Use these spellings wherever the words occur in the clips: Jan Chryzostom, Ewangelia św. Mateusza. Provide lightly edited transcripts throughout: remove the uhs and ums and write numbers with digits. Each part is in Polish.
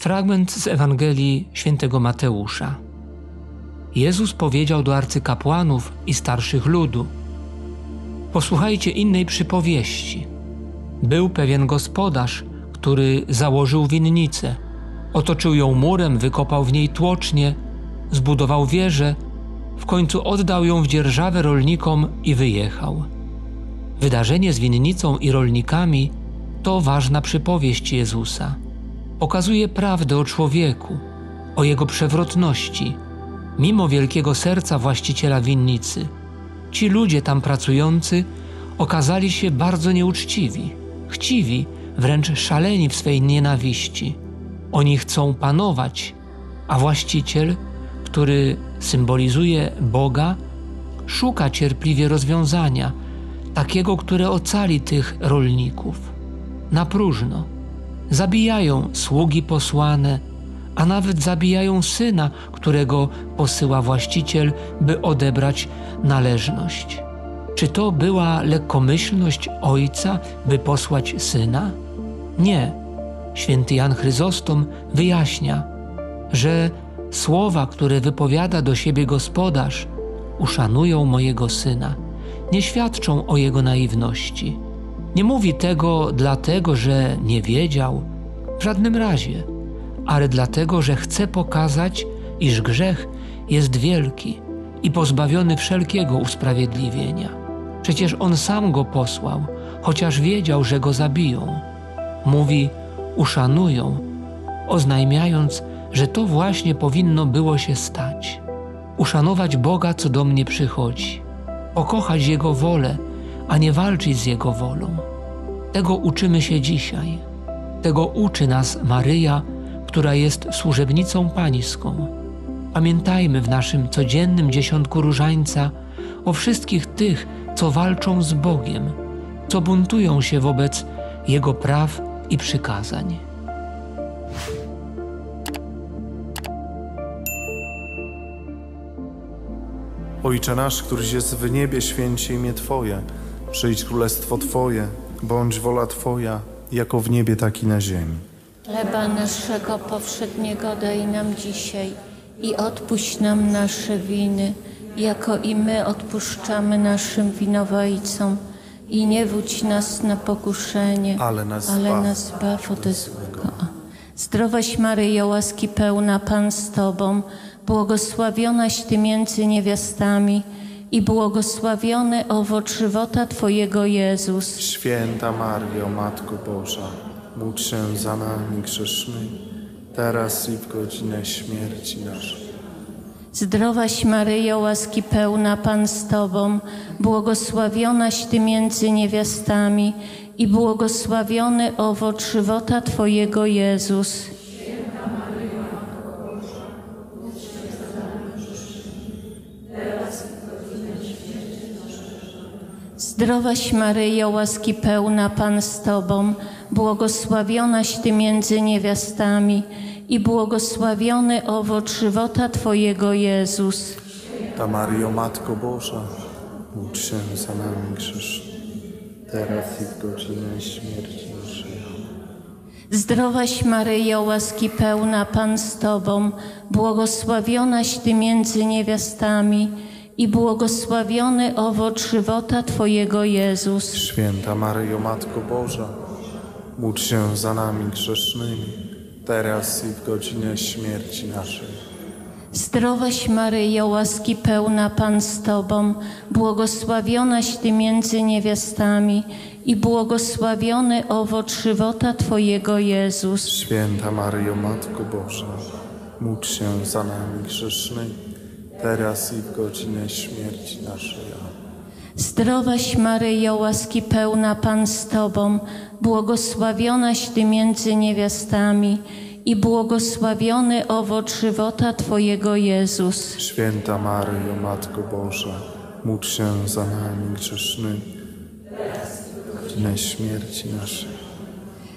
Fragment z Ewangelii św. Mateusza. Jezus powiedział do arcykapłanów i starszych ludu: posłuchajcie innej przypowieści. Był pewien gospodarz, który założył winnicę, otoczył ją murem, wykopał w niej tłocznie, zbudował wieżę, w końcu oddał ją w dzierżawę rolnikom i wyjechał. Wydarzenie z winnicą i rolnikami to ważna przypowieść Jezusa. Okazuje prawdę o człowieku, o jego przewrotności, mimo wielkiego serca właściciela winnicy. Ci ludzie tam pracujący okazali się bardzo nieuczciwi, chciwi, wręcz szaleni w swej nienawiści. Oni chcą panować, a właściciel, który symbolizuje Boga, szuka cierpliwie rozwiązania, takiego, które ocali tych rolników. Na próżno. Zabijają sługi posłane, a nawet zabijają syna, którego posyła właściciel, by odebrać należność. Czy to była lekkomyślność ojca, by posłać syna? Nie. Święty Jan Chryzostom wyjaśnia, że słowa, które wypowiada do siebie gospodarz, uszanują mojego syna, nie świadczą o jego naiwności. Nie mówi tego dlatego, że nie wiedział, w żadnym razie, ale dlatego, że chce pokazać, iż grzech jest wielki i pozbawiony wszelkiego usprawiedliwienia. Przecież on sam go posłał, chociaż wiedział, że go zabiją. Mówi: uszanują, oznajmiając, że to właśnie powinno było się stać. Uszanować Boga, co do mnie przychodzi. Pokochać Jego wolę, a nie walczyć z Jego wolą. Tego uczymy się dzisiaj. Tego uczy nas Maryja, która jest służebnicą pańską. Pamiętajmy w naszym codziennym dziesiątku różańca o wszystkich tych, co walczą z Bogiem, co buntują się wobec Jego praw i przykazań. Ojcze nasz, któryś jest w niebie, święć się imię Twoje. Przyjdź królestwo Twoje, bądź wola Twoja, jako w niebie, tak i na ziemi. Chleba naszego powszedniego daj nam dzisiaj i odpuść nam nasze winy, jako i my odpuszczamy naszym winowajcom. I nie wódź nas na pokuszenie, ale nas zbaw ode złego. Zdrowaś Maryjo, łaski pełna, Pan z Tobą, błogosławionaś Ty między niewiastami i błogosławiony owoc żywota Twojego, Jezus. Święta Maryjo, Matko Boża, módl się za nami grzesznymi, teraz i w godzinę śmierci naszej. Zdrowaś Maryjo, łaski pełna, Pan z Tobą, błogosławionaś Ty między niewiastami i błogosławiony owoc żywota Twojego, Jezus. Zdrowaś Maryjo, łaski pełna, Pan z Tobą, błogosławionaś Ty między niewiastami i błogosławiony owoc żywota Twojego, Jezus. Ta Maryjo, Matko Boża, módl się za nami grzesznymi, teraz i w godzinę śmierci naszej. Zdrowaś Maryjo, łaski pełna, Pan z Tobą, błogosławionaś Ty między niewiastami i błogosławiony owoc żywota Twojego, Jezus. Święta Maryjo, Matko Boża, módl się za nami grzesznymi, teraz i w godzinę śmierci naszej. Zdrowaś Maryjo, łaski pełna, Pan z Tobą, błogosławionaś Ty między niewiastami i błogosławiony owoc żywota Twojego, Jezus. Święta Maryjo, Matko Boża, módl się za nami grzesznymi, teraz i w godzinę śmierci naszej. Zdrowaś Maryjo, łaski pełna, Pan z Tobą, błogosławionaś Ty między niewiastami i błogosławiony owoc żywota Twojego, Jezus. Święta Maryjo, Matko Boża, módl się za nami grzesznymi, na śmierci naszej.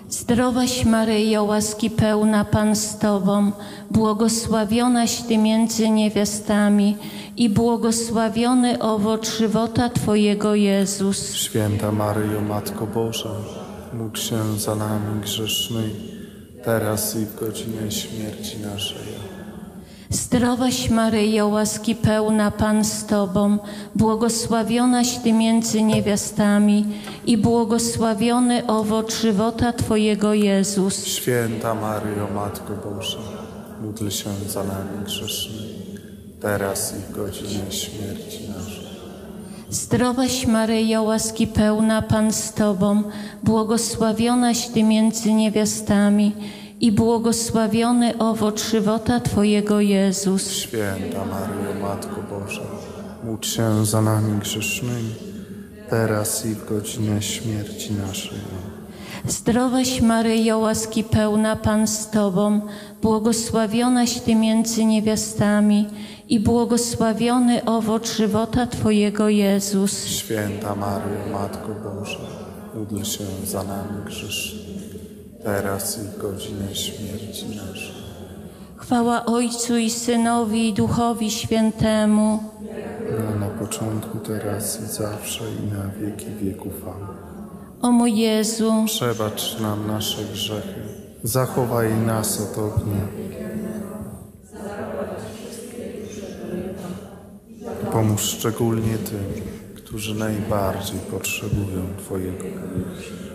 Zdrowaś Maryjo, łaski pełna, Pan z Tobą, błogosławionaś Ty między niewiastami i błogosławiony owoc żywota Twojego, Jezus. Święta Maryjo, Matko Boża, módl się za nami grzesznymi, teraz i w godzinę śmierci naszej. Zdrowaś Maryjo, łaski pełna, Pan z Tobą, błogosławionaś Ty między niewiastami i błogosławiony owoc żywota Twojego, Jezus. Święta Maryjo, Matko Boża, módl się za nami grzesznymi, teraz i w godzinie śmierci naszej. Zdrowaś Maryjo, łaski pełna, Pan z Tobą, błogosławionaś Ty między niewiastami i błogosławiony owoc żywota Twojego, Jezus. Święta Maryjo, Matko Boża, módl się za nami grzesznymi, teraz i w godzinie śmierci naszej. Zdrowaś Maryjo, łaski pełna, Pan z Tobą, błogosławionaś Ty między niewiastami i błogosławiony owoc żywota Twojego, Jezus. Święta Maryjo, Matko Boża, módl się za nami grzesznymi, teraz i w godzinę śmierci naszej. Chwała Ojcu i Synowi, i Duchowi Świętemu. Na początku, teraz i zawsze, i na wieki wieków. Amen. O mój Jezu, przebacz nam nasze grzechy, zachowaj nas od ognia. Pomóż szczególnie tym, którzy najbardziej potrzebują Twojego miłosierdzia.